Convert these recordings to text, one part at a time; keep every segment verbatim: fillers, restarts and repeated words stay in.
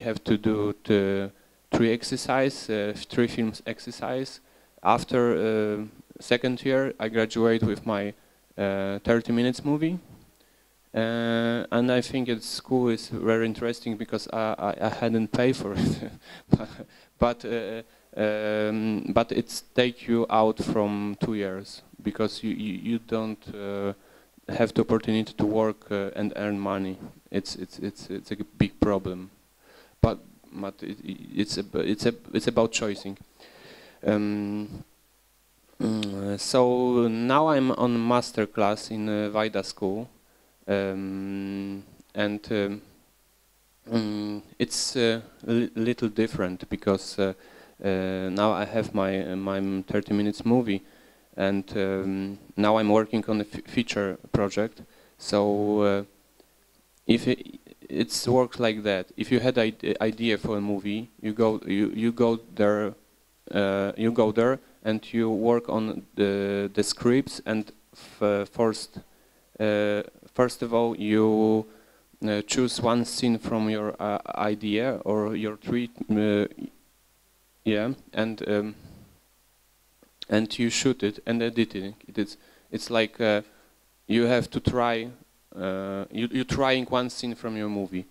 have to do the three exercise, uh, three films exercise. After uh, second year, I graduate with my uh, thirty minutes movie. Uh, and I think at school is very interesting because I, I, I hadn't paid for it. but uh, um, but it's take you out from two years because you, you, you don't uh, have the opportunity to work uh, and earn money. It's it's it's it's a big problem. But but it, it's a, it's a, it's about choosing. Um, so now I'm on master class in uh, Wajda School. Um, and um, um, it's a uh, li little different because uh, uh, now I have my uh, my thirty minutes movie, and um, now I'm working on a f feature project. So uh, if it, it's works like that, if you had an idea for a movie, you go you you go there, uh, you go there, and you work on the the scripts and f first. Uh, First of all, you uh, choose one scene from your uh, idea or your treat, uh, yeah, and um, and you shoot it and edit it. It's it's like uh, you have to try. Uh, you you're trying one scene from your movie.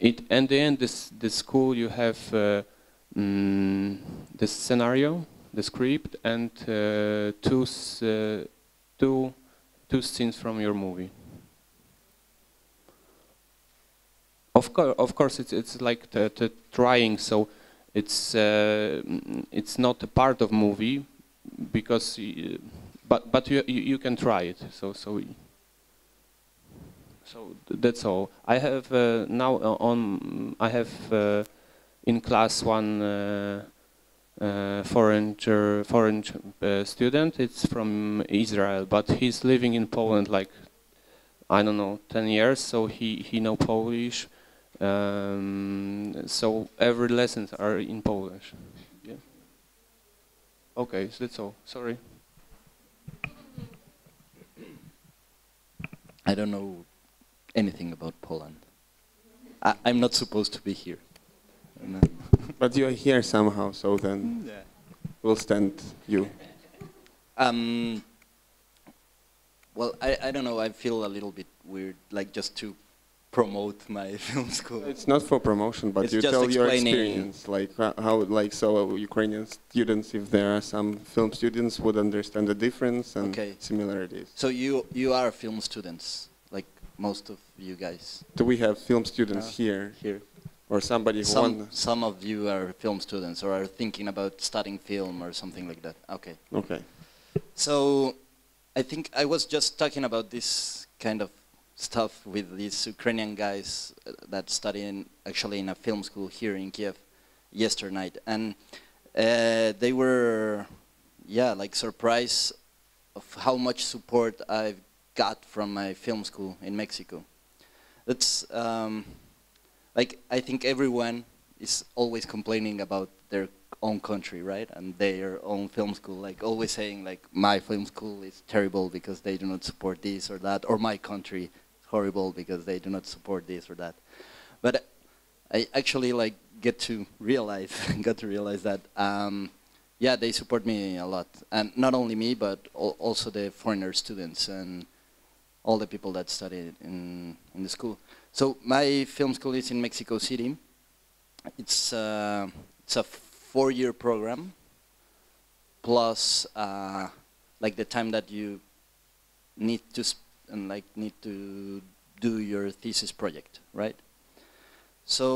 It and the end this the school you have uh, mm, the scenario, the script, and uh, two uh, two. Two scenes from your movie. Of course, of course, it's it's like the, the trying. So it's uh, it's not a part of movie because, uh, but but you, you you can try it. So so so that's all. I have uh, now on. I have uh, in class one uh, Uh, foreign foreign uh, student. It's from Israel, but he's living in Poland like I don't know ten years, so he he know Polish, um, so every lessons are in Polish. Yeah. Okay, so that's all. Sorry, I don't know anything about Poland. I, I'm not supposed to be here. No. But you're here somehow, so then yeah. We'll stand you. Um, well, I, I don't know, I feel a little bit weird, like just to promote my film school. It's not for promotion, but it's you tell your experience, like how, like, so Ukrainian students, if there are some film students, would understand the difference and okay. similarities. So you, you are film students, like most of you guys. Do we have film students uh, here? Here. Or somebody some, who won. Some of you are film students or are thinking about studying film or something like that. Okay. Okay. So I think I was just talking about this kind of stuff with these Ukrainian guys that study in, actually in a film school here in Kiev yesterday night. And uh, they were, yeah, like surprised of how much support I've got from my film school in Mexico. That's... Um, Like, I think everyone is always complaining about their own country, right? And their own film school, like always saying, like, my film school is terrible because they do not support this or that, or my country is horrible because they do not support this or that. But I actually, like, get to realize, got to realize that, um, yeah, they support me a lot. And not only me, but al also the foreigner students and all the people that studied in, in the school. So my film school is in Mexico City. It's uh, it's a four-year program, plus uh, like the time that you need to sp and like need to do your thesis project, right? So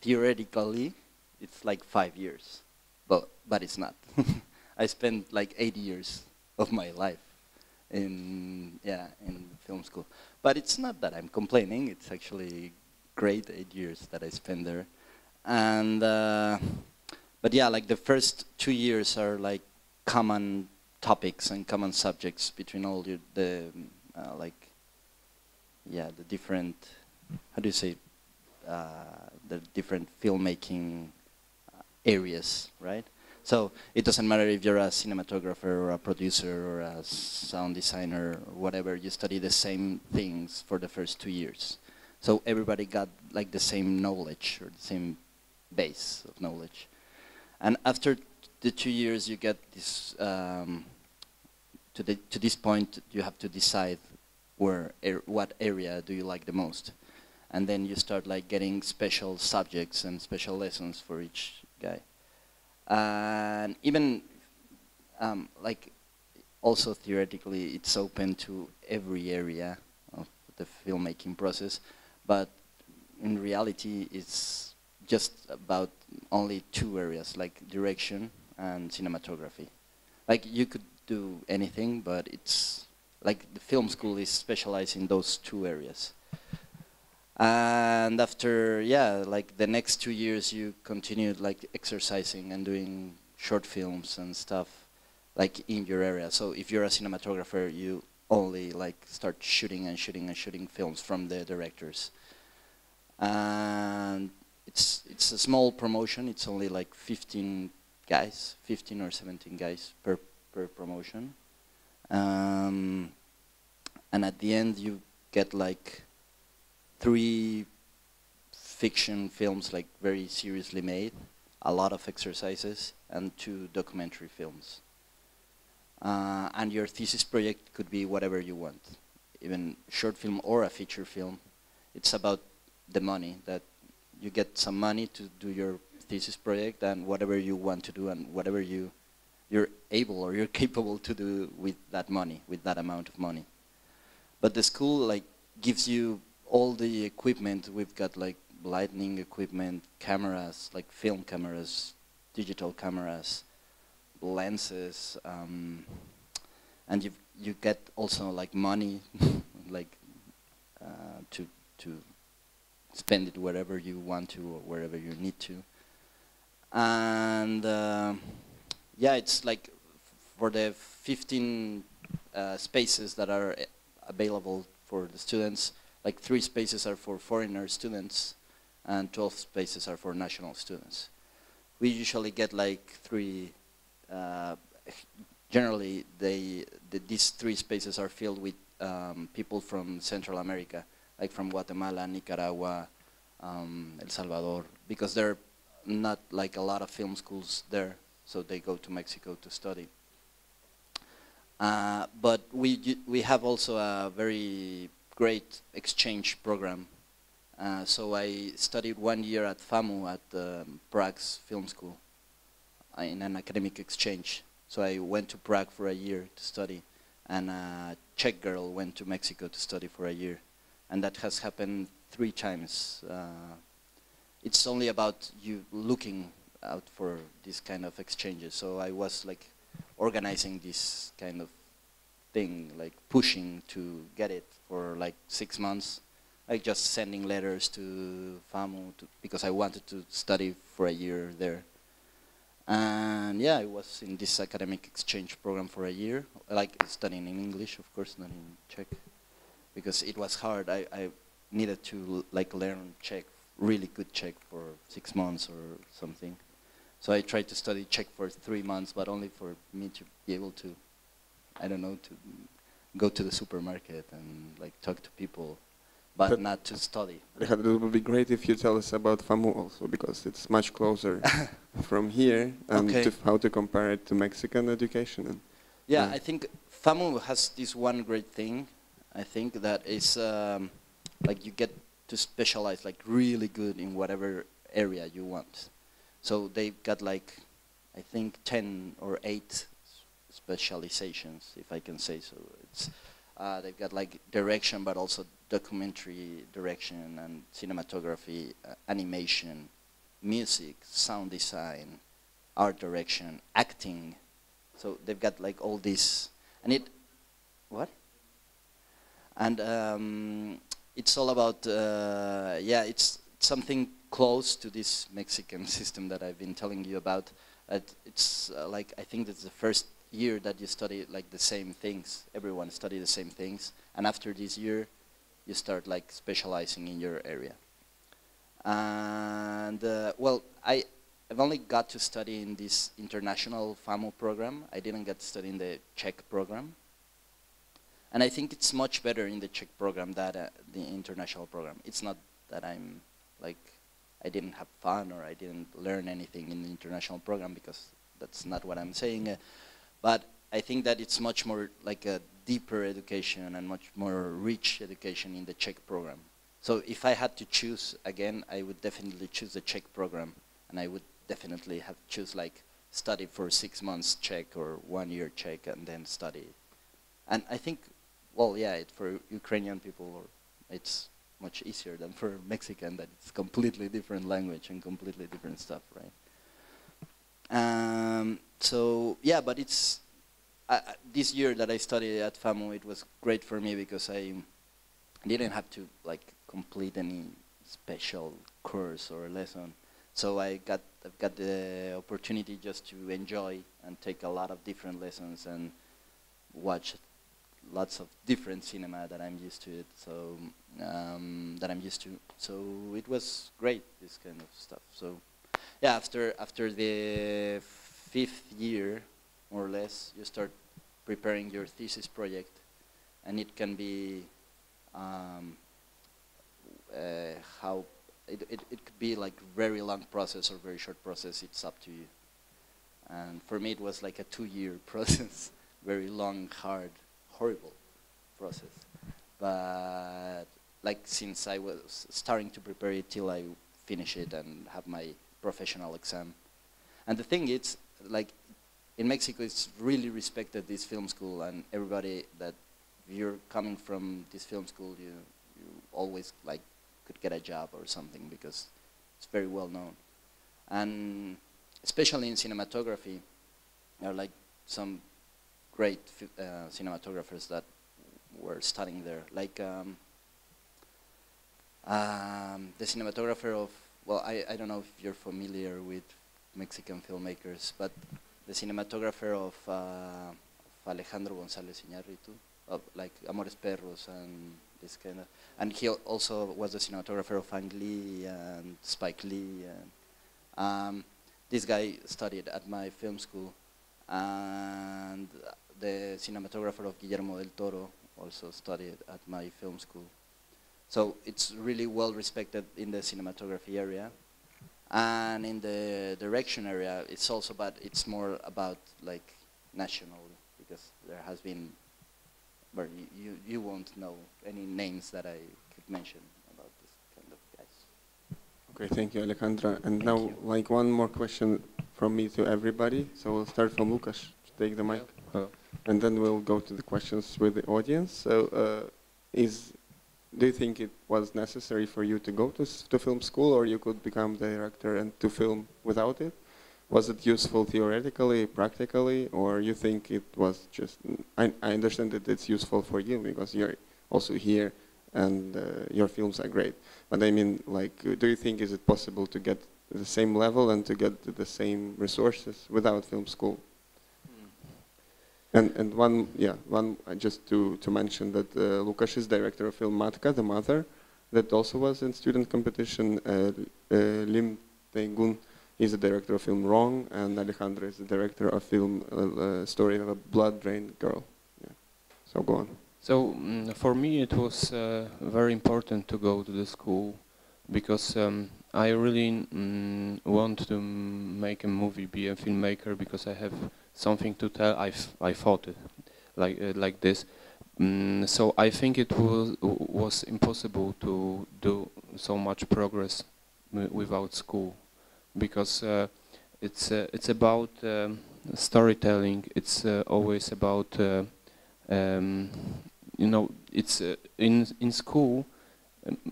theoretically, it's like five years, but but it's not. I spent like eight years of my life in yeah in film school. But it's not that I'm complaining. It's actually great eight years that I spend there, and uh, but yeah, like the first two years are like common topics and common subjects between all the, the uh, like yeah the different how do you say uh, the different filmmaking areas, right? So it doesn't matter if you're a cinematographer or a producer or a sound designer or whatever, you study the same things for the first two years. So everybody got like the same knowledge or the same base of knowledge. And after the two years, you get this, um, to, the, to this point, you have to decide where, er, what area do you like the most. And then you start like getting special subjects and special lessons for each guy. And even um, like also theoretically, it's open to every area of the filmmaking process. But in reality, it's just about only two areas, like direction and cinematography. Like you could do anything, but it's like the film school is specialized in those two areas. And after, yeah, like the next two years, you continued like exercising and doing short films and stuff like in your area. So if you're a cinematographer, you only like start shooting and shooting and shooting films from the directors. And it's, it's a small promotion. It's only like fifteen guys, fifteen or seventeen guys per, per promotion. Um, and at the end, you get like three fiction films, like very seriously made, a lot of exercises, and two documentary films. Uh, and your thesis project could be whatever you want, even short film or a feature film. It's about the money, that you get some money to do your thesis project and whatever you want to do and whatever you, you're able or you're capable to do with that money, with that amount of money. But the school like gives you all the equipment. We've got like lighting equipment, cameras, like film cameras, digital cameras, lenses, um, and you you get also like money, like uh, to to spend it wherever you want to or wherever you need to. And uh, yeah, it's like for the fifteen uh, spaces that are available for the students, like three spaces are for foreigner students and twelve spaces are for national students. We usually get like three, uh, generally they, the, these three spaces are filled with um, people from Central America, like from Guatemala, Nicaragua, um, El Salvador, because there are not like a lot of film schools there, so they go to Mexico to study. Uh, but we, we have also a very great exchange program. Uh, so I studied one year at FAMU at um, Prague's film school uh, in an academic exchange. So I went to Prague for a year to study, and a Czech girl went to Mexico to study for a year. And that has happened three times. Uh, it's only about you looking out for these kind of exchanges. So I was like organizing this kind of thing, like pushing to get it for like six months, like just sending letters to FAMU to, because I wanted to study for a year there. And yeah, I was in this academic exchange program for a year, like studying in English, of course, not in Czech, because it was hard. I, I needed to like learn Czech, really good Czech for six months or something. So I tried to study Czech for three months, but only for me to be able to, I don't know, to go to the supermarket and like talk to people, but, but not to study. Alejandro, it would be great if you tell us about FAMU also, because it's much closer from here, and okay, to how to compare it to Mexican education. And yeah, uh, I think FAMU has this one great thing, I think, that is um, like you get to specialize like really good in whatever area you want. So they've got like, I think, ten or eight specializations, if I can say so. It's, uh, they've got like direction, but also documentary direction and cinematography, uh, animation, music, sound design, art direction, acting. So they've got like all this, and it, what? And um, it's all about, uh, yeah, it's something close to this Mexican system that I've been telling you about. Uh, it's uh, like, I think that's the first year that you study like the same things. Everyone study the same things, and after this year you start like specializing in your area. And uh, well, I, I've only got to study in this international FAMU program. I didn't get to study in the Czech program. And I think it's much better in the Czech program than uh, the international program. It's not that I'm like, I didn't have fun or I didn't learn anything in the international program, because that's not what I'm saying. Uh, but I think that it's much more like a deeper education and much more rich education in the Czech program. So if I had to choose again, I would definitely choose the Czech program, and I would definitely have choose like study for six months Czech or one year Czech and then study. And I think, well, yeah, it, for Ukrainian people, it's much easier than for Mexican, that it's completely different language and completely different stuff, right? Um, so yeah, but it's uh, this year that I studied at FAMU, it was great for me because I didn't have to like complete any special course or lesson. So I got I've got the opportunity just to enjoy and take a lot of different lessons and watch lots of different cinema that I'm used to it. So um, that I'm used to. So it was great, this kind of stuff. So yeah, after after the fifth year, more or less, you start preparing your thesis project, and it can be um, uh, how. It, it, it could be like very long process or very short process, it's up to you. And for me it was like a two year process, very long, hard, horrible process. But like since I was starting to prepare it till I finish it and have my professional exam. And the thing is, like in Mexico it's really respected, this film school, and everybody that you're coming from this film school, you, you always like could get a job or something because it's very well known. And especially in cinematography, there are like some great uh, cinematographers that were studying there. Like um, um, the cinematographer of, well, I, I don't know if you're familiar with Mexican filmmakers, but the cinematographer of, uh, of Alejandro González Iñárritu, of like Amores Perros and this kind of, and he also was the cinematographer of Ang Lee and Spike Lee. And, um, this guy studied at my film school, and the cinematographer of Guillermo del Toro also studied at my film school. So it's really well respected in the cinematography area, and in the direction area, it's also, but it's more about like national, because there has been. But you, you won't know any names that I could mention about this kind of guys. Okay, thank you, Alejandra. And thank now, you. like one more question from me to everybody. So we'll start from Lukasz to take the mic, oh. and then we'll go to the questions with the audience. So, uh, is do you think it was necessary for you to go to s to film school, or you could become the director and to film without it? Was it useful theoretically, practically, or you think it was just? I, I understand that it's useful for you because you're also here, and uh, your films are great. But I mean, like, do you think is it possible to get the same level and to get the same resources without film school? Mm. And and one, yeah, one uh, just to to mention that uh, Lukasz is director of film Matka, The Mother, that also was in student competition. Uh, uh, Lim Tengun is the director of film Wrong, and Alejandro is the director of film uh, uh, Story of a Blood Drained Girl. Yeah. So go on. So mm, for me it was uh, very important to go to the school because um, I really mm, want to make a movie, be a filmmaker, because I have something to tell. I, f I thought it like, uh, like this. Mm, so I think it was, was impossible to do so much progress m without school. Because uh, it's uh, it's about um, storytelling. It's uh, always about uh, um, you know. It's uh, in in school,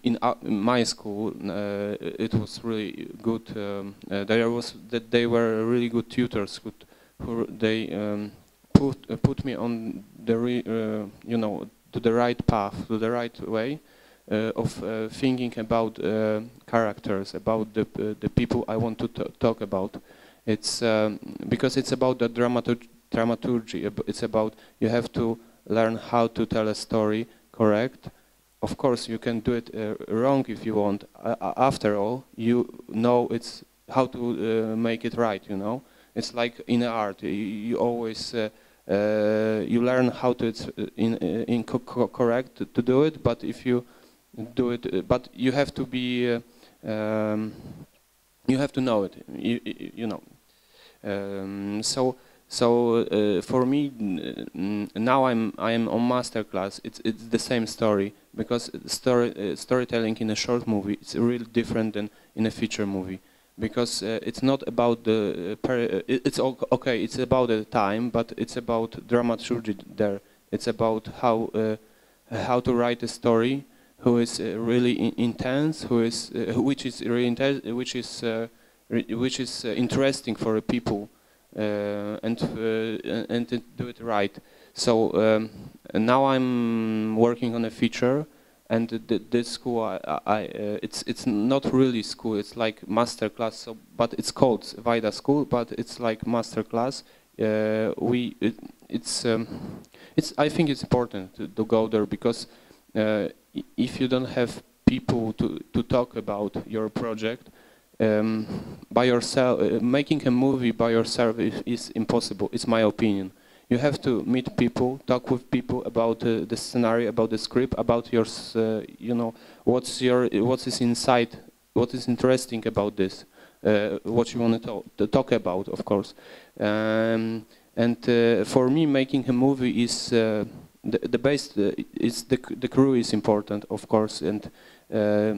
in, uh, in my school, uh, it was really good. Um, uh, there was that they were really good tutors who, who they um, put uh, put me on the re uh, you know to the right path, to the right way. Uh, of uh, thinking about uh, characters, about the uh, the people I want to t talk about. It's um, because it's about the dramaturg dramaturgy. It's about you have to learn how to tell a story correct. Of course, you can do it uh, wrong if you want. Uh, after all, you know it's how to uh, make it right. You know, it's like in art. You, you always uh, uh, you learn how to it's in, in co co correct to, to do it. But if you do it, uh, but you have to be, uh, um, you have to know it. You, you know. Um, so so uh, for me now, I'm I'm on master class. It's it's the same story, because story uh, storytelling in a short movie is really different than in a feature movie. Because uh, it's not about the, uh, per, uh, it's okay, it's about the time, but it's about dramaturgy there. It's about how uh, how to write a story, who is uh, really in intense, who is uh, which is really intense, which is uh, re which is uh, interesting for people, uh, and uh, and to do it right. So um, now I'm working on a feature. And th this school, I, I, uh, it's it's not really school. It's like master class. So, but it's called Wajda School. But it's like master class. Uh, we it, it's um, it's. I think it's important to, to go there, because uh, if you don't have people to to talk about your project um, by yourself, uh, making a movie by yourself is, is impossible. It's my opinion. You have to meet people, talk with people about uh, the scenario, about the script, about your, uh, you know, what's your, what is inside, what is interesting about this, uh, what you want to, to talk about, of course. Um, and uh, for me, making a movie is uh, the, the base. Uh, is the the crew is important, of course, and uh,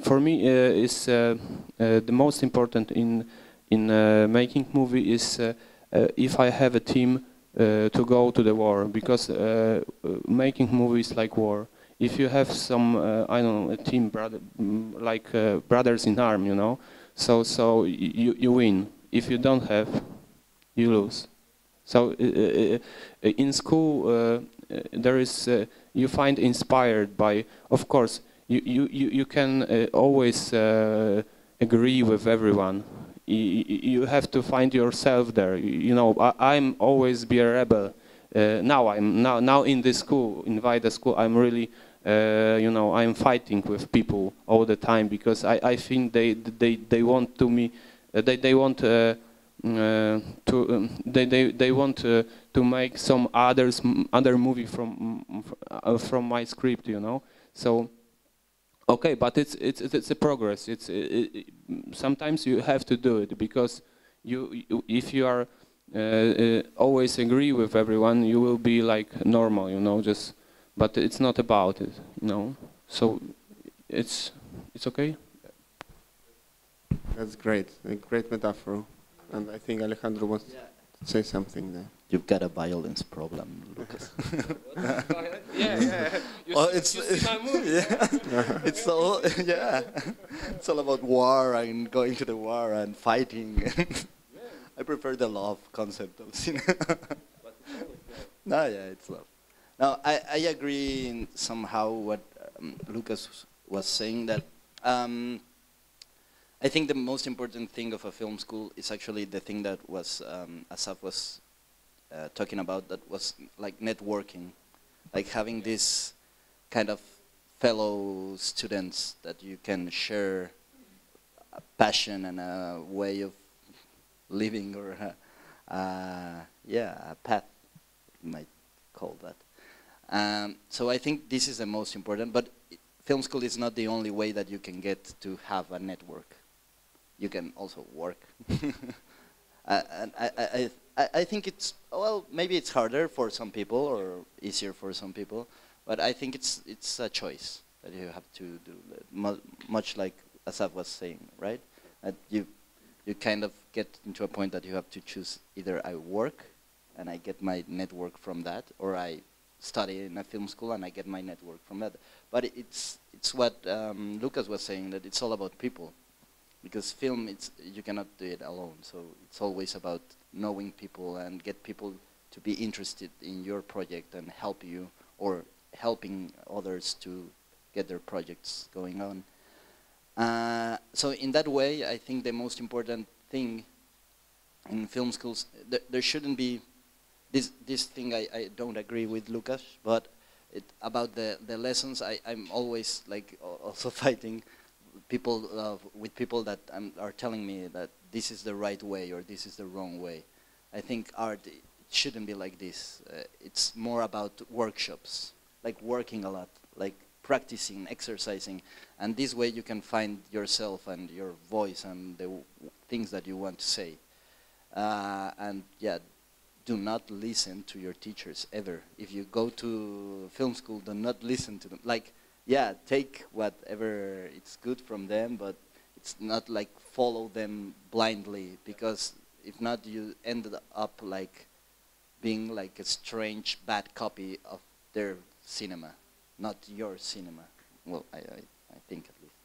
for me, uh, is uh, uh, the most important in in uh, making movie is uh, uh, if I have a team. Uh, to go to the war, because uh, making movies like war. If you have some, uh, I don't know, a team brother, like uh, brothers in arm, you know. So so you you win. If you don't have, you lose. So uh, in school uh, there is uh, you find inspired by. Of course you you you can uh, always uh, agree with everyone. You have to find yourself there. You know, I, I'm always be a rebel. Uh, now I'm now now in this school, in Wajda School, I'm really, uh, you know, I'm fighting with people all the time, because I, I think they they they want to me, uh, they they want uh, uh, to um, they they they want uh, to make some others other movie from uh, from my script, you know. So. Okay, but it's it's it's a progress. It's it, it, sometimes you have to do it, because you, you if you are uh, uh, always agree with everyone, you will be like normal, you know. Just but it's not about it, you know. So it's it's okay. That's great, a great metaphor, and I think Alejandro wants yeah. to say something there. You've got a violence problem, Lukasz. yeah, yeah. You well, see, it's you see my movie, yeah. yeah. It's all yeah. It's all about war and going to the war and fighting. yeah. I prefer the love concept of cinema. no, yeah, it's love. Now I I agree in somehow what um, Lukasz was saying, that um, I think the most important thing of a film school is actually the thing that was um, Asaf was. Uh, talking about, that was like networking, like having this kind of fellow students that you can share a passion and a way of living, or a, uh, yeah, a path, you might call that. Um, so I think this is the most important, but film school is not the only way that you can get to have a network. You can also work. uh, and I, I, I I think it's, well, maybe it's harder for some people or easier for some people, but I think it's it's a choice that you have to do, mu much like Asaf was saying, right? That you, you kind of get into a point that you have to choose, either I work and I get my network from that, or I study in a film school and I get my network from that. But it's, it's what um, Lukasz was saying, that it's all about people. Because film, it's, you cannot do it alone, so it's always about knowing people and get people to be interested in your project and help you, or helping others to get their projects going on. Uh, so in that way, I think the most important thing in film schools, th there shouldn't be this, this thing I, I don't agree with Lukasz, but it, about the, the lessons, I, I'm always like also fighting people uh, with people that um, are telling me that this is the right way or this is the wrong way. I think art shouldn't be like this. Uh, it's more about workshops, like working a lot, like practicing, exercising, and this way you can find yourself and your voice and the w things that you want to say. Uh, and yeah, do not listen to your teachers ever. If you go to film school, do not listen to them. Like, yeah, take whatever it's good from them, but it's not like follow them blindly, because if not, you ended up like being like a strange bad copy of their cinema, not your cinema. Well, I, I, I think at least.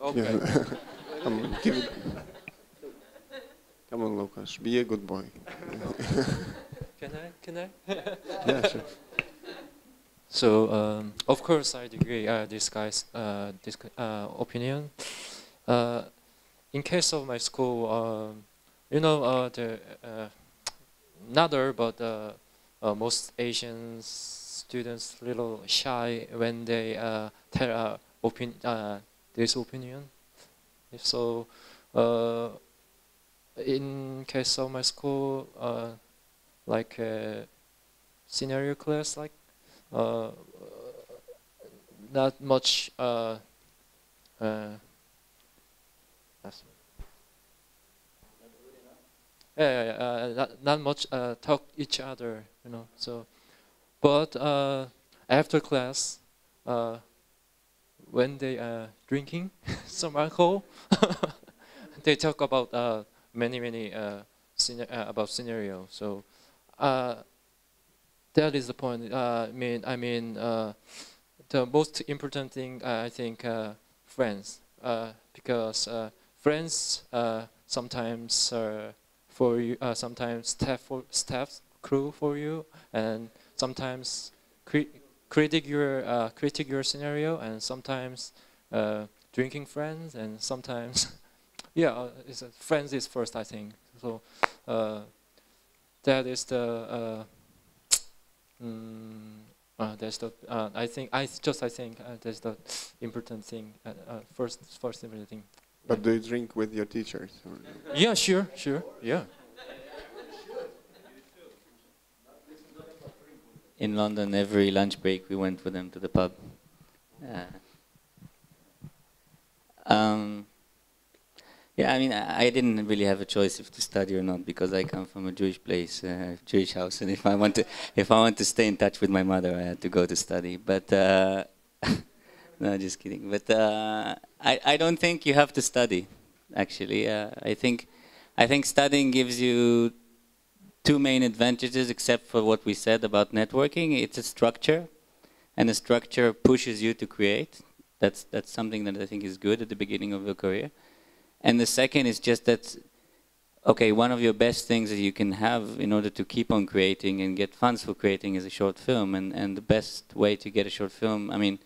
Okay. Yeah. Come on, give it. Come on, Lukasz, be a good boy. Can I? Can I? Yeah, sure. So, um, of course, I agree uh, this guy's uh, this, uh, opinion. Uh, in case of my school, uh, you know, uh, the uh, not all, but uh, uh, most Asian students little shy when they uh, tell uh, opinion. Uh, This opinion. If so, uh, in case of my school, uh, like uh, scenario class, like uh, not much. Uh, uh, that's yeah, yeah, uh, not, not much uh, talk each other, you know. So, but uh, after class. Uh, When they are drinking some alcohol, they talk about uh, many, many uh, scena uh, about scenarios. So uh, that is the point. Uh, I mean, I mean, uh, the most important thing uh, I think uh, friends, uh, because uh, friends uh, sometimes uh, for you, uh, sometimes staff for staff crew for you, and sometimes. Cre Critic your uh, critic your scenario, and sometimes uh, drinking friends, and sometimes yeah, uh, it's, uh, friends is first, I think. So uh, that is the uh, mm, uh, that's the uh, I think I just I think uh, that's the important thing uh, uh, first first important thing. But yeah. Do you drink with your teachers? Or? Yeah, sure, sure, yeah. In London, every lunch break, we went with them to the pub. Yeah, um, yeah I mean, I, I didn't really have a choice if to study or not, because I come from a Jewish place, uh, Jewish house, and if I want to, if I want to stay in touch with my mother, I had to go to study. But uh, no, just kidding. But uh, I, I don't think you have to study. Actually, uh, I think, I think studying gives you. Two main advantages, except for what we said about networking. It's a structure, and a structure pushes you to create. That's, that's something that I think is good at the beginning of your career. And the second is just that, okay, one of your best things that you can have in order to keep on creating and get funds for creating is a short film. And, and the best way to get a short film, I mean,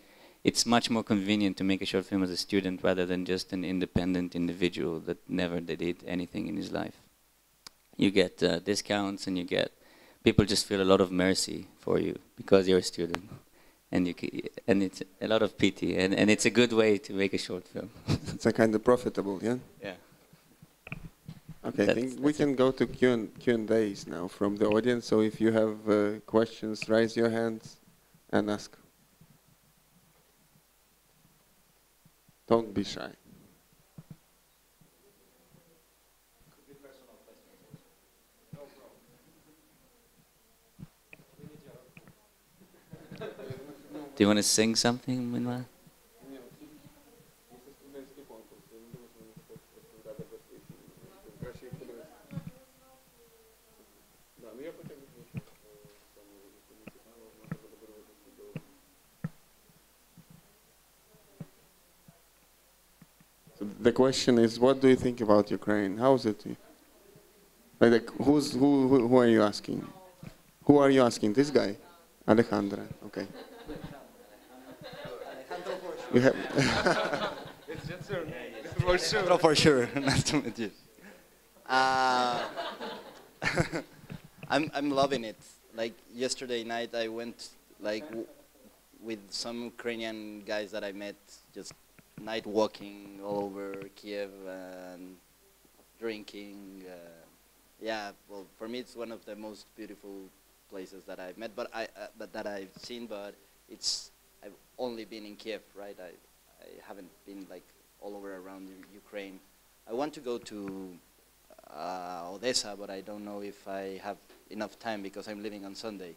it's much more convenient to make a short film as a student rather than just an independent individual that never did anything in his life. You get uh, discounts, and you get people just feel a lot of mercy for you because you're a student, and you c and it's a lot of pity, and and it's a good way to make a short film. It's a kind of profitable, yeah. Yeah. Okay, that's, I think we can go to Q and Q and A's now from the audience. So if you have uh, questions, raise your hands and ask. Don't be shy. Do you want to sing something, Minwa? So the question is, what do you think about Ukraine? How is it? Like, who's who? Who, who are you asking? Who are you asking? This guy, Alejandro. Okay. We have it's just for yeah, sure. Yeah, for sure. Nice to meet you. Uh, I'm I'm loving it. Like yesterday night, I went like w with some Ukrainian guys that I met just night walking all over Kiev and drinking. Uh, yeah, well, for me it's one of the most beautiful places that I've met, but I, uh, but that I've seen. But it's I've only been in Kiev, right? I, I haven't been like all over around Ukraine. I want to go to uh, Odessa, but I don't know if I have enough time because I'm leaving on Sunday.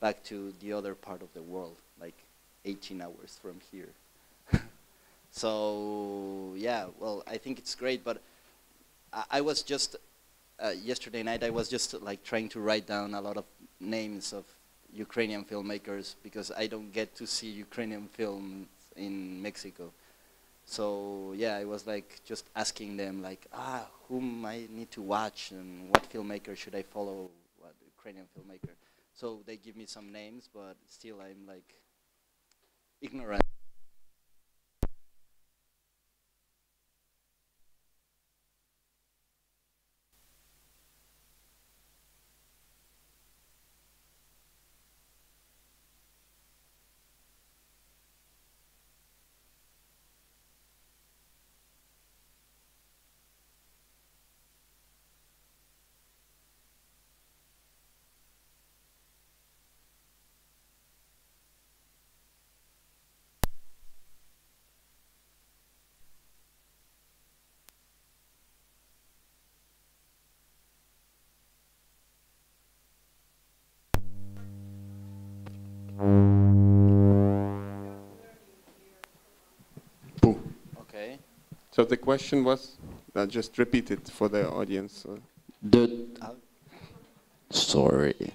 Back to the other part of the world, like eighteen hours from here. So yeah, well, I think it's great, but I, I was just, uh, yesterday night, I was just like trying to write down a lot of names of Ukrainian filmmakers because I don't get to see Ukrainian films in Mexico. So yeah, I was like just asking them like, ah, whom I need to watch and what filmmaker should I follow, what Ukrainian filmmaker. So they give me some names, but still I'm like ignorant. So the question was, uh, just repeat it for the audience. Uh. The uh, sorry.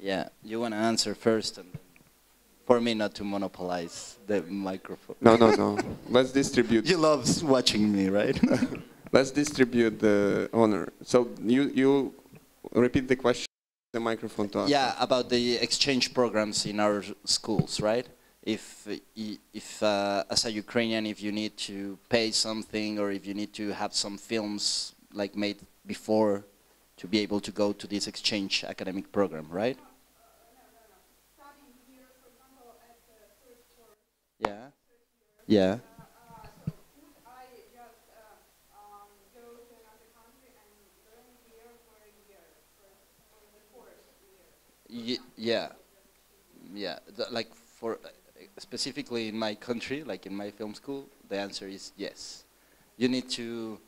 Yeah, you want to answer first, and for me not to monopolize the microphone. No, no, no. Let's distribute. You love watching me, right? Let's distribute the honor. So you you repeat the question, the microphone to us. Yeah, about the exchange programs in our schools, right? If, if uh, as a Ukrainian, if you need to pay something or if you need to have some films like made before to be able to go to this exchange academic program, right? No, no, no. Studying here, for example, at the first year. Yeah. First year. Yeah. Uh, uh, so could I just uh, um, go to another country and learn here for a year, for, for the course year? Ye yeah. Yeah. The, like for. Uh, Specifically in my country, like in my film school, the answer is yes. You need to,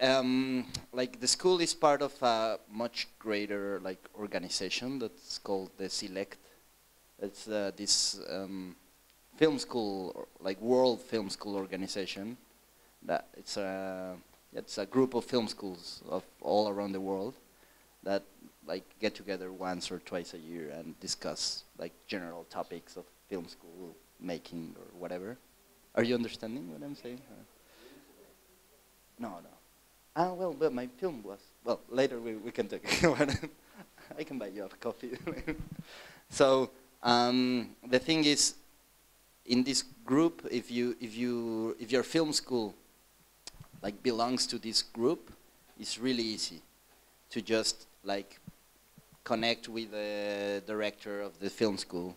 um, like the school is part of a much greater like organization that's called the SELECT. It's uh, this um, film school, like world film school organization. That it's a it's a group of film schools of all around the world that like get together once or twice a year and discuss like general topics of film school making or whatever. Are you understanding what I'm saying? Uh, no, no. Ah, well, but my film was, well, later we, we can talk. I can buy your coffee. So um, the thing is, in this group, if you, if you, if your film school like belongs to this group, it's really easy to just like connect with the director of the film school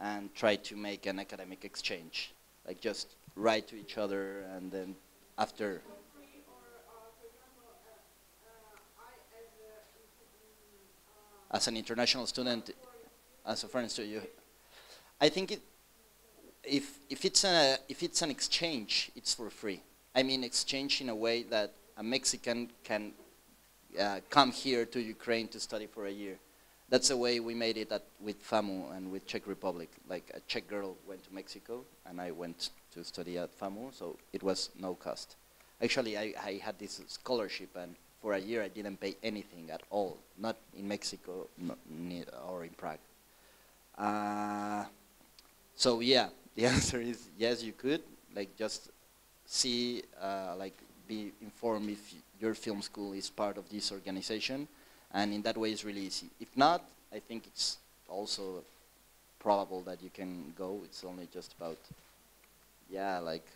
and try to make an academic exchange. Like just write to each other and then after. As an international student, as a foreign student, I think it, if, if, it's a, if it's an exchange, it's for free. I mean exchange in a way that a Mexican can Uh, come here to Ukraine to study for a year. That's the way we made it at, with FAMU and with Czech Republic. Like a Czech girl went to Mexico and I went to study at FAMU, so it was no cost. Actually, I, I had this scholarship and for a year I didn't pay anything at all, not in Mexico not or in Prague. Uh, so yeah, the answer is yes, you could. Like just see, uh, like be informed if you your film school is part of this organization, and in that way it's really easy. If not, I think it's also probable that you can go. It's only just about, yeah, like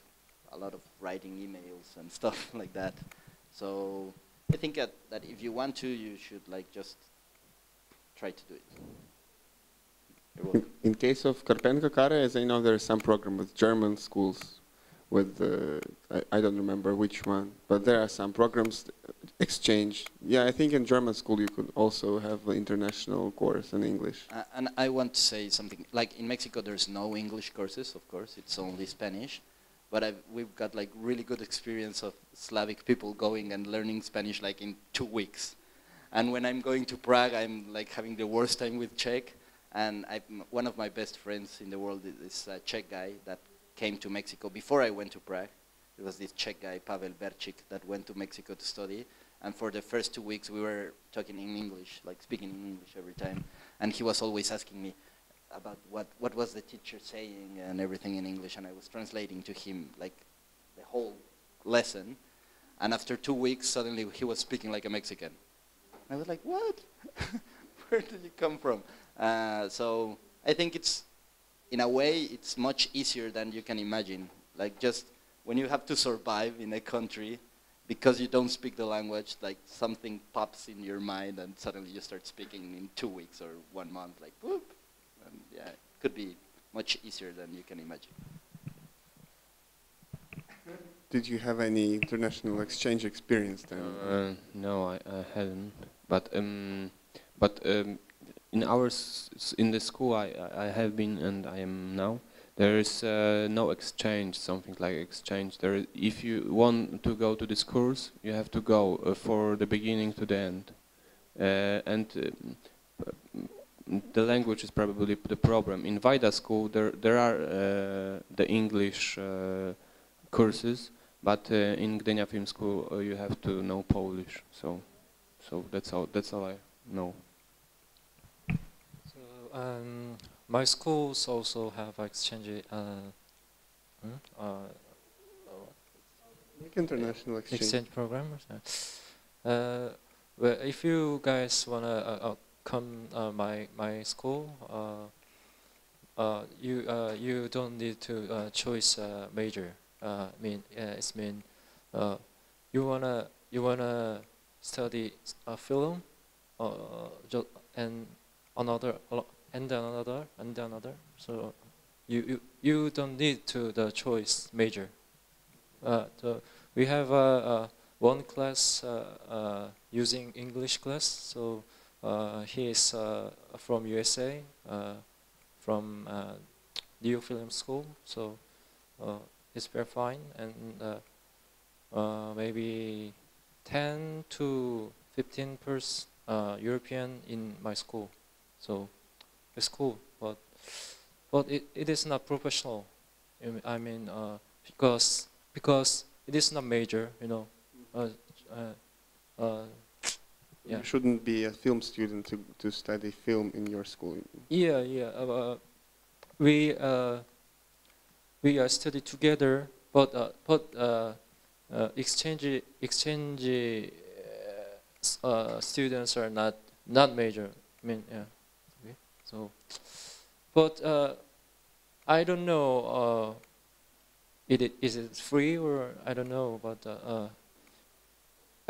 a lot of writing emails and stuff like that. So I think that, that if you want to, you should like just try to do it. In, in case of Karpenko Kara, as I know, there is some program with German schools, with uh, I, I don't remember which one, but there are some programs exchange. Yeah, I think in German school you could also have an international course in English. Uh, and I want to say something. Like in Mexico, there's no English courses, of course. It's only Spanish. But I've, we've got like really good experience of Slavic people going and learning Spanish like in two weeks. And when I'm going to Prague, I'm like having the worst time with Czech. And I'm, one of my best friends in the world is this uh, Czech guy that came to Mexico before I went to Prague. It was this Czech guy, Pavel Berchik, that went to Mexico to study. And for the first two weeks, we were talking in English, like speaking in English every time. And he was always asking me about what, what was the teacher saying and everything in English. And I was translating to him, like, the whole lesson. And after two weeks, suddenly he was speaking like a Mexican. I was like, what? Where did you come from? Uh, so I think it's, in a way, it's much easier than you can imagine. Like just when you have to survive in a country because you don't speak the language, like something pops in your mind and suddenly you start speaking in two weeks or one month, like whoop. And yeah, it could be much easier than you can imagine. Did you have any international exchange experience then? Uh, no, I, I hadn't. But um, but um, in our s in the school I I have been and I am now, there is uh, no exchange, something like exchange. There, is, if you want to go to this course, you have to go uh, for the beginning to the end, uh, and. Uh, The language is probably the problem. In Wajda School, there there are uh, the English uh, courses, but uh, in Gdynia Film School uh, you have to know Polish. So, so that's all. That's all I know. So um, my schools also have exchange. Uh, hmm? uh, like international exchange, exchange programs. Uh, well, if you guys wanna. Uh, oh, come uh, my my school. Uh, uh, you uh, you don't need to uh, choose a uh, major. Uh, mean uh, it's mean uh, you wanna you wanna study a film, uh, and another and another and another. So you you, you don't need to the choice major. Uh, the, we have uh, uh, one class uh, uh, using English class. So. Uh, he is uh, from U S A, uh, from uh, New Film School, so uh, it's very fine. And uh, uh, maybe ten to fifteen percent uh, European in my school, so it's cool. But but it it is not professional. I mean, uh, because because it is not major, you know. Uh, uh, uh, You shouldn't be a film student to to study film in your school. Yeah, yeah. Uh, we uh, we are study together, but uh, but uh, uh, exchange exchange uh, students are not not major. I mean, yeah. Okay. So, but uh, I don't know. Uh, it, it is it free or I don't know, but. Uh, uh,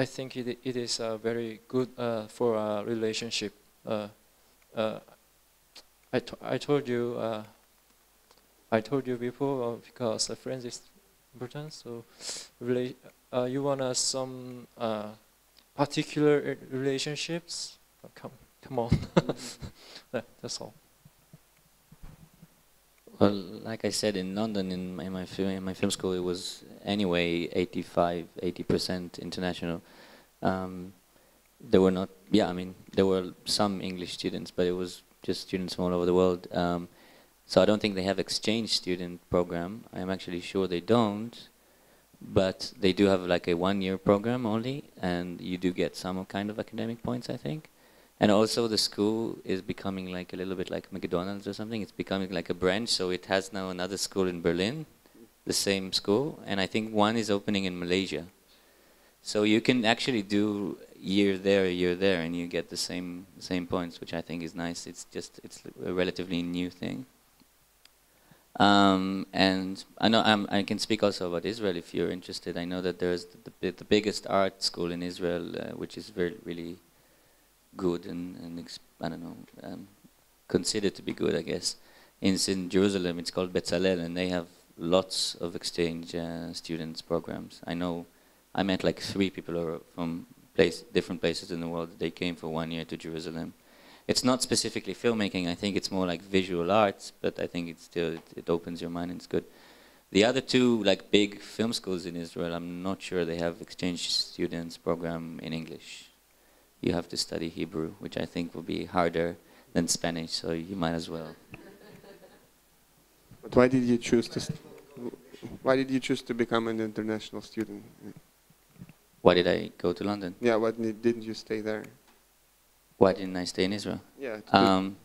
I think it it is uh, very good uh, for a relationship. Uh, uh, I t I told you uh, I told you before uh, because a friend is important. So, really, uh, you wanna some uh, particular relationships? Oh, come come on, yeah, that's all. Well, like I said, in London, in, in my film, in my film school, it was anyway eighty-five, eighty percent international. Um, there were not, yeah, I mean, there were some English students, but it was just students from all over the world. Um, so I don't think they have exchange student program. I'm actually sure they don't, but they do have like a one-year program only, and you do get some kind of academic points, I think. And also the school is becoming like a little bit like McDonald's or something. It's becoming like a branch, so it has now another school in Berlin, the same school, and I think one is opening in Malaysia. So you can actually do year there, year there, and you get the same same points, which I think is nice. It's just it's a relatively new thing. Um, and I know I'm, I can speak also about Israel if you're interested. I know that there's the, the biggest art school in Israel, uh, which is very really. Good and, and I don't know, um, considered to be good, I guess. In, in Jerusalem, it's called Bezalel, and they have lots of exchange uh, students programs. I know I met like three people from place, different places in the world. They came for one year to Jerusalem. It's not specifically filmmaking. I think it's more like visual arts, but I think it's still, it, it opens your mind and it's good. The other two like big film schools in Israel, I'm not sure they have exchange students program in English. You have to study Hebrew, which I think will be harder than Spanish, so you might as well. But why did you choose to st why did you choose to become an international student? Why did I go to London? Yeah, why didn't you stay there? Why didn't I stay in Israel? Yeah, to, um,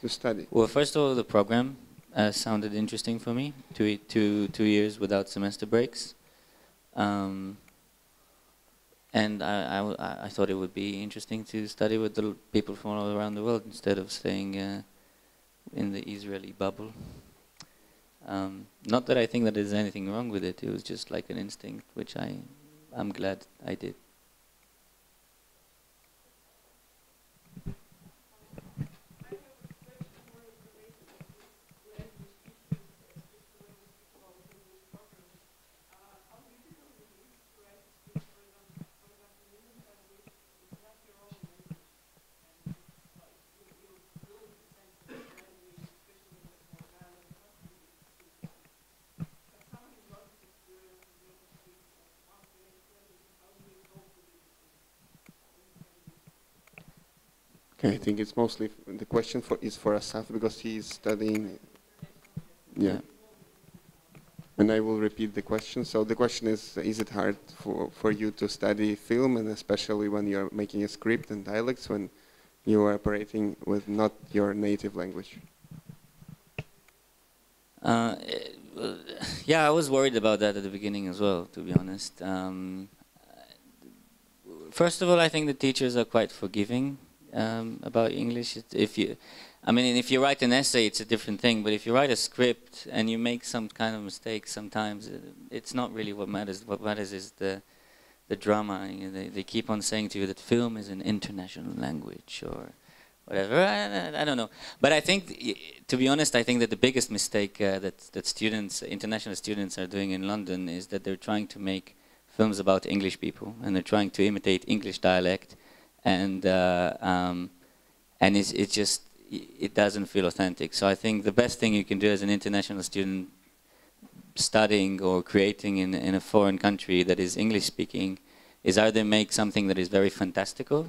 to study. Well, first of all, the program uh, sounded interesting for me. Two, two, two years without semester breaks. Um, and I, I, I thought it would be interesting to study with the people from all around the world instead of staying uh, in the Israeli bubble. Um, not that I think that there's anything wrong with it. It was just like an instinct, which I, I'm glad I did. I think it's mostly f the question for is for Asaf because he is studying. Yeah. And I will repeat the question. So the question is: is it hard for for you to study film, and especially when you're making a script and dialects, when you are operating with not your native language? Uh, it, well, yeah, I was worried about that at the beginning as well, to be honest. Um, first of all, I think the teachers are quite forgiving. Um, about English, it, if you, I mean, if you write an essay, it's a different thing. But if you write a script and you make some kind of mistake, sometimes it, it's not really what matters. What matters is the, the drama. You know, they, they keep on saying to you that film is an international language or whatever. I, I, I don't know. But I think, to be honest, I think that the biggest mistake uh, that that students, international students, are doing in London is that they're trying to make films about English people and they're trying to imitate English dialect. And uh, um, and it's, it just it doesn't feel authentic. So I think the best thing you can do as an international student studying or creating in in a foreign country that is English speaking is either make something that is very fantastical,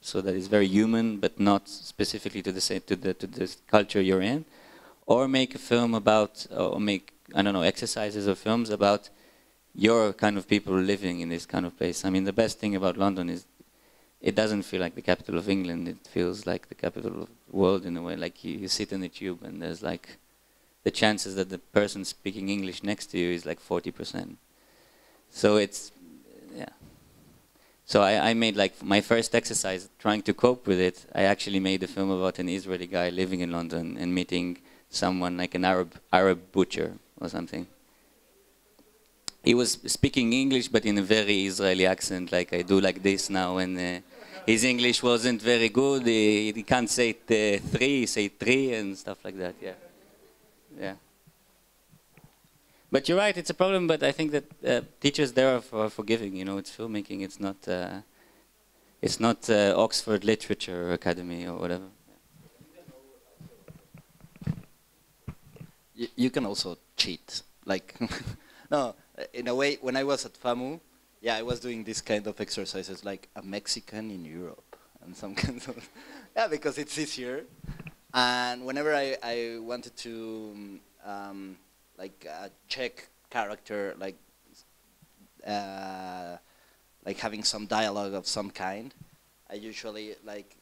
so that is very human but not specifically to the say, to the to the culture you're in, or make a film about or make I don't know exercises or films about your kind of people living in this kind of place. I mean, the best thing about London is. It doesn't feel like the capital of England. It feels like the capital of the world in a way. Like you, you sit in the tube and there's like the chances that the person speaking English next to you is like forty percent. So it's, yeah. So I, I made like my first exercise trying to cope with it. I actually made a film about an Israeli guy living in London and meeting someone like an Arab, Arab butcher or something. He was speaking English, but in a very Israeli accent, like I do like this now. And uh, his English wasn't very good. He, he can't say t three, say three, and stuff like that. Yeah, yeah. But you're right; it's a problem. But I think that uh, teachers there are, for, are forgiving. You know, it's filmmaking. It's not. Uh, it's not uh, Oxford Literature Academy or whatever. You, you can also cheat, like no. In a way, when I was at FAMU, yeah, I was doing this kind of exercises, like a Mexican in Europe, and some kinds of, yeah, because it's easier. And whenever I, I wanted to, um, like, uh, check character, like, uh, like having some dialogue of some kind, I usually like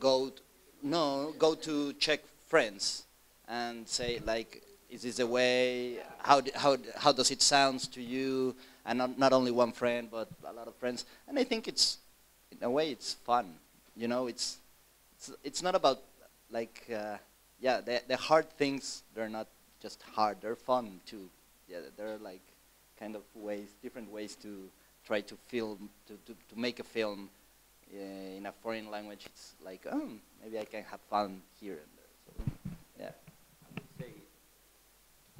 go, no, go to check friends, and say like. Is this the way? How d how d how does it sound to you? And not not only one friend, but a lot of friends. And I think it's, in a way, it's fun. You know, it's it's, it's not about like uh, yeah, the the hard things. They're not just hard. They're fun too. Yeah, there are like kind of ways, different ways to try to film to to, to make a film uh, in a foreign language. It's like, oh, maybe I can have fun here and there.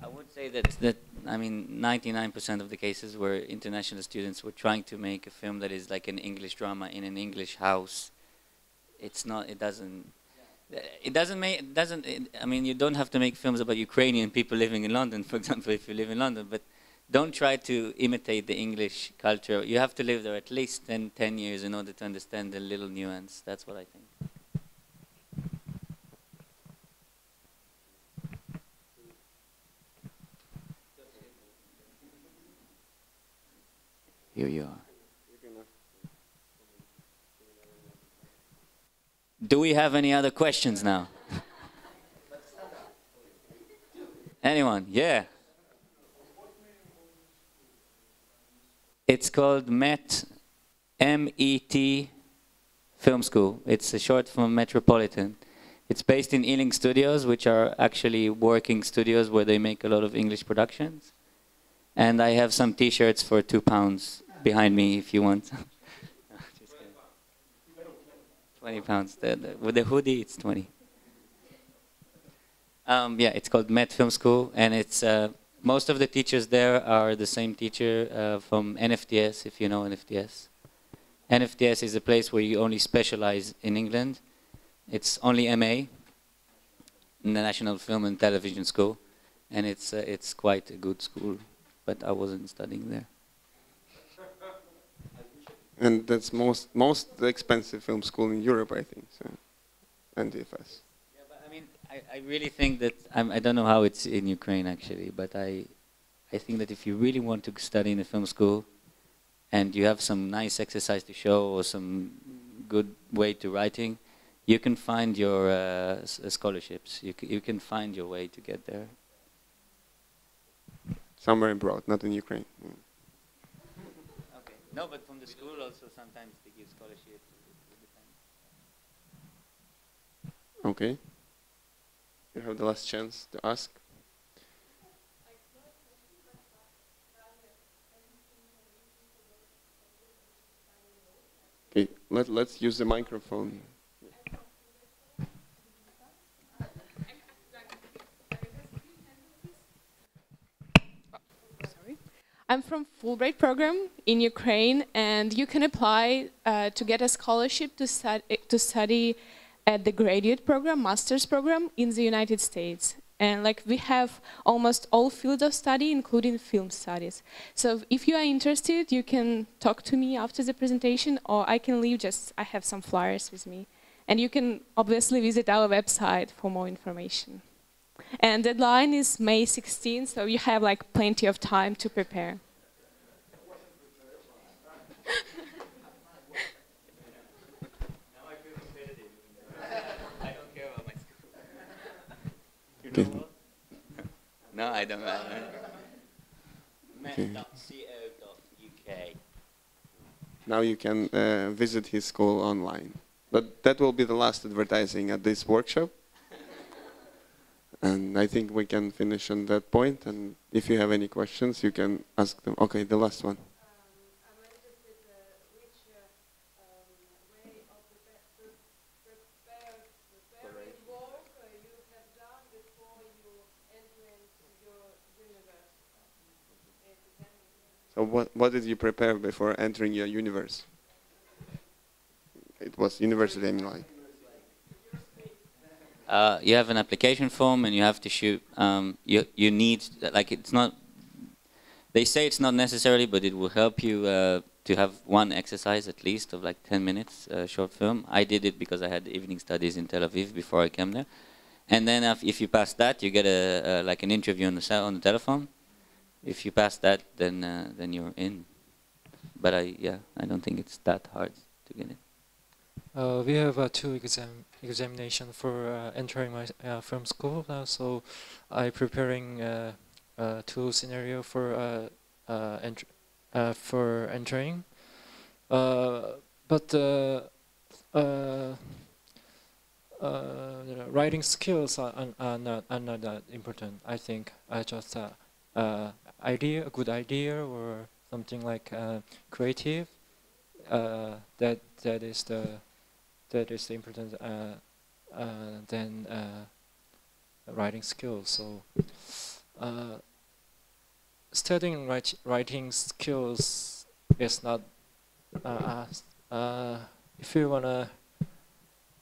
I would say that, that I mean, ninety-nine percent of the cases where international students were trying to make a film that is like an English drama in an English house, it's not, it doesn't, it doesn't make, it doesn't, it, I mean, you don't have to make films about Ukrainian people living in London, for example, if you live in London, but don't try to imitate the English culture. You have to live there at least ten, ten years in order to understand the little nuance. That's what I think. Here you are. Do we have any other questions now? Anyone? Yeah. It's called Met, M E T Film School. It's a short from Metropolitan. It's based in Ealing Studios, which are actually working studios where they make a lot of English productions. And I have some T-shirts for two pounds. Behind me if you want. No, just kidding. twenty pounds. The, the, with the hoodie, it's twenty. Um, yeah, it's called Met Film School, and it's uh, most of the teachers there are the same teacher uh, from N F T S, if you know N F T S. N F T S is a place where you only specialize in England. It's only M A, in the National Film and Television School, and it's, uh, it's quite a good school, but I wasn't studying there. And that's most most expensive film school in Europe, I think. So, N D F S. Yeah, but I mean, I, I really think that I'm, I don't know how it's in Ukraine actually, but I, I think that if you really want to study in a film school, and you have some nice exercise to show or some good way to writing, you can find your uh, s scholarships. You c you can find your way to get there. Somewhere abroad, not in Ukraine. Mm. Okay. No, but. School also sometimes they give scholarships. Okay. You have the last chance to ask. Okay. Let Let's use the microphone. I'm from Fulbright program in Ukraine, and you can apply uh, to get a scholarship to, stud to study at the graduate program, master's program in the United States. And like we have almost all fields of study, including film studies. So if you are interested, you can talk to me after the presentation, or I can leave, just I have some flyers with me. And you can obviously visit our website for more information. And deadline is May sixteenth, so you have like plenty of time to prepare. I don't care about my school. You know what? No, I don't. met dot co dot U K. Now you can uh, visit his school online. But that will be the last advertising at this workshop. And I think we can finish on that point. And if you have any questions, you can ask them. Okay, the last one. Um, I'm interested uh, which uh, um, way of prepare, prepare, preparing work uh, you have done before you enter into your universe. So what, what did you prepare before entering your universe? It was university, I mean, like. Uh, you have an application form, and you have to shoot. Um, you you need like it's not. They say it's not necessarily, but it will help you uh, to have one exercise at least of like ten minutes, uh, short film. I did it because I had evening studies in Tel Aviv before I came there, and then if, if you pass that, you get a, a like an interview on the cell, on the telephone. If you pass that, then uh, then you're in. But I yeah, I don't think it's that hard to get in. Uh, we have uh, two exam examination for uh, entering my uh, film school now, so I preparing uh, uh, two scenario for uh, uh, ent uh, for entering. Uh, but uh, uh, uh, writing skills are, are not are not that important. I think I just uh, uh, idea, a good idea, or something like uh, creative. Uh, that that is the. That is the important uh, uh, than uh, writing skills. So uh, studying write, writing skills is not uh, uh, if you wanna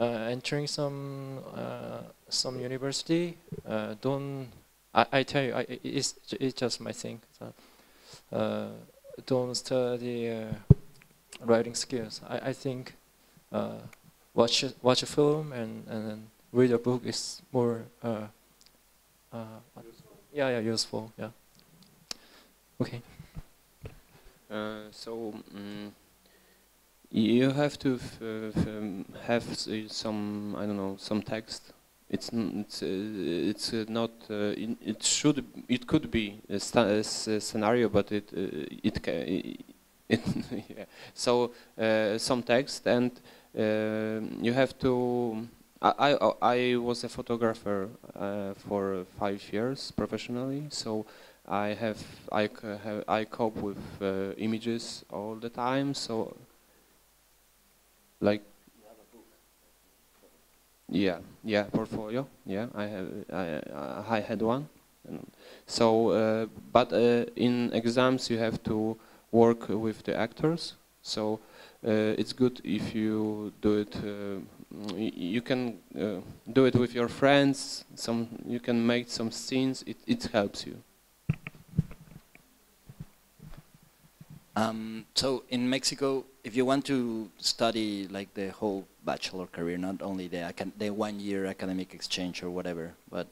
uh, entering some uh, some university, uh, don't I, I tell you I, it's it's just my thing. So, uh, don't study uh, writing skills. I I think uh, watch watch a film and and then read a book is more uh, uh, yeah yeah useful yeah. Okay. Uh, so um, you have to f f have some I don't know some text. It's n it's uh, it's uh, not uh, in it should it could be a, a scenario, but it uh, it can it yeah. So uh, some text and uh, you have to. I I, I was a photographer uh, for five years professionally, so. I have I, uh, have, I cope with uh, images all the time, so like yeah, yeah, portfolio, yeah, I have I I had one, so uh, but uh, in exams you have to work with the actors, so uh, it's good if you do it. Uh, you can uh, do it with your friends. Some you can make some scenes. It it helps you. Um, so in Mexico, if you want to study like the whole bachelor career, not only the, the one-year academic exchange or whatever, but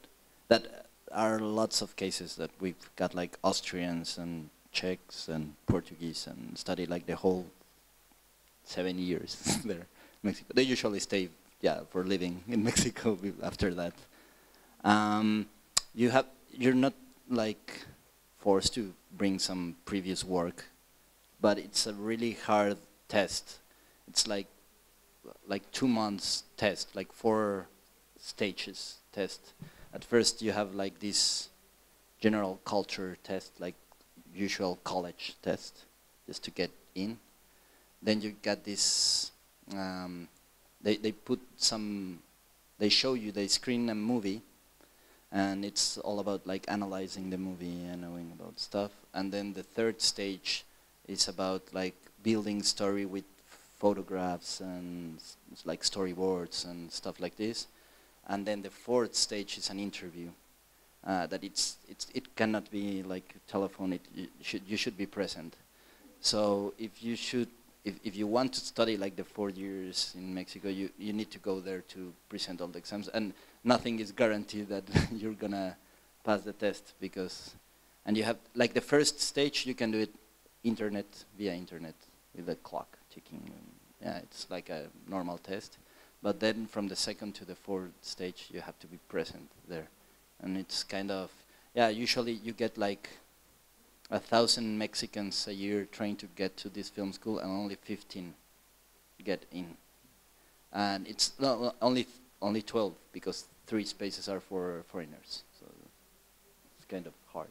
that are lots of cases that we've got like Austrians and Czechs and Portuguese and study like the whole seven years there. Mexico. They usually stay, yeah, for living in Mexico after that. Um, you have, you're not like forced to bring some previous work. But it's a really hard test. It's like like two months test, like four stages test. At first you have like this general culture test, like usual college test, just to get in. Then you got this, um, they, they put some, they show you, they screen a movie, and it's all about like analyzing the movie and knowing about stuff. And then the third stage, it's about like building story with photographs and like storyboards and stuff like this, and then the fourth stage is an interview. Uh, that it's it's it cannot be like telephone. It you should you should be present. So if you should if if you want to study like the four years in Mexico, you you need to go there to present all the exams, and nothing is guaranteed that you're gonna pass the test because, and you have like the first stage you can do it. Internet via internet with a clock ticking. Yeah, it's like a normal test, but then from the second to the fourth stage, you have to be present there, and it's kind of yeah. Usually, you get like a thousand Mexicans a year trying to get to this film school, and only fifteen get in, and it's no, only only twelve because three spaces are for foreigners, so it's kind of hard.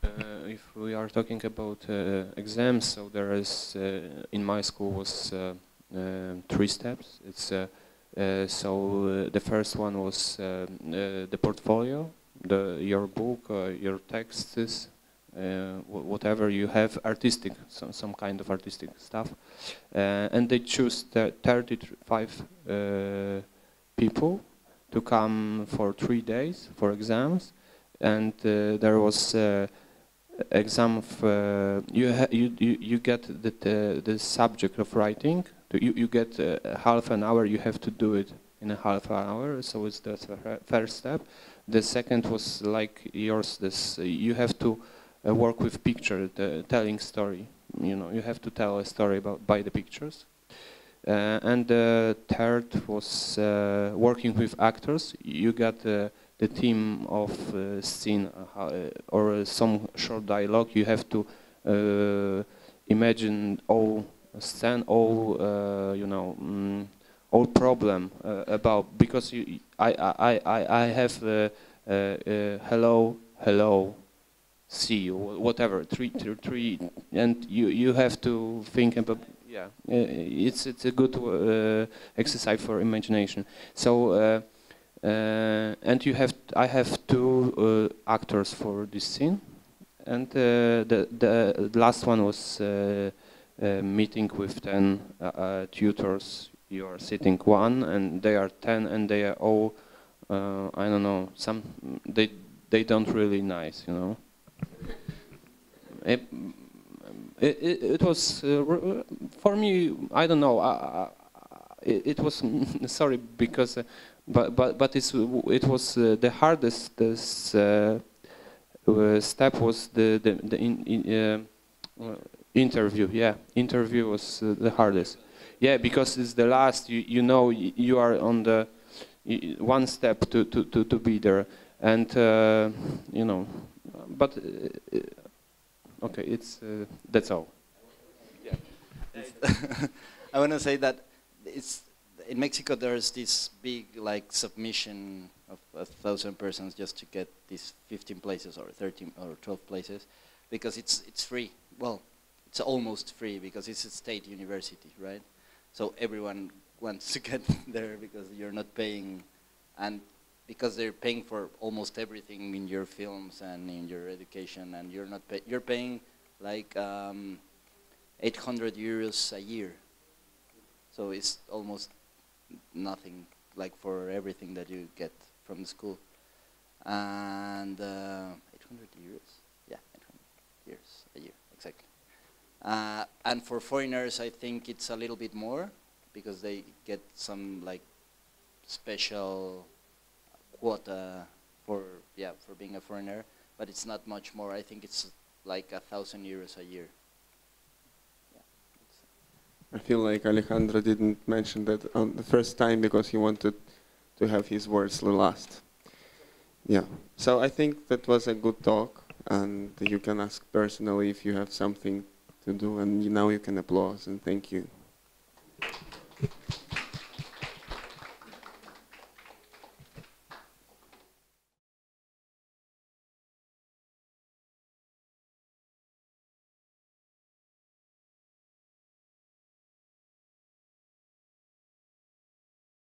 Uh, if we are talking about uh, exams, so there is uh, in my school was uh, uh, three steps. It's uh, uh, so uh, the first one was uh, uh, the portfolio, the your book, uh, your texts, uh, whatever you have, artistic, some some kind of artistic stuff, uh, and they choose the thirty-five uh, people to come for three days for exams, and uh, there was. Uh, Exam of uh, you, ha you you you get the the, the subject of writing. You you get uh, half an hour. You have to do it in a half an hour. So it's the first step. The second was like yours. This you have to uh, work with picture, the telling story. You know you have to tell a story about by the pictures. Uh, and the third was uh, working with actors. You got. Uh, the theme of uh, scene uh, or uh, some short dialogue, you have to uh, imagine all scene, all uh, you know, mm, all problem uh, about because you, I I I I have uh, uh, uh, hello hello, see you whatever three three three, and you you have to think about. Yeah, uh, it's it's a good uh, exercise for imagination. So. Uh, Uh, and you have, I have two uh, actors for this scene. And uh, the, the last one was uh, a meeting with ten uh, uh, tutors. You are sitting one, and they are ten, and they are all, uh, I don't know, some, they, they don't really nice, you know. It, it, it was, uh, for me, I don't know, uh, it, it was, sorry, because, uh, but, but, but it's, it was uh, the hardest this, uh, uh, step was the, the, the in, in, uh, interview, yeah, interview was uh, the hardest. Yeah, because it's the last. You, you know, you are on the one step to to to, to be there, and uh, you know. But uh, okay, it's uh, that's all. Yeah. I want to say that it's in Mexico. There's this big like submission of a thousand persons just to get these fifteen places or thirteen or twelve places, because it's it's free. Well, it's almost free because it's a state university, right? So everyone wants to get there because you're not paying, and because they're paying for almost everything in your films and in your education, and you're not pay you're paying like um, eight hundred euros a year. So it's almost nothing, like for everything that you get from the school. And uh, eight hundred euros, yeah, eight hundred euros a year, exactly. Uh, and for foreigners, I think it's a little bit more, because they get some like special quota for yeah for being a foreigner, but it's not much more. I think it's like a thousand euros a year. Yeah. I feel like Alejandro didn't mention that on the first time because he wanted to have his words last. Yeah. So I think that was a good talk, and you can ask personally if you have something to do, and now you can applaud and thank you.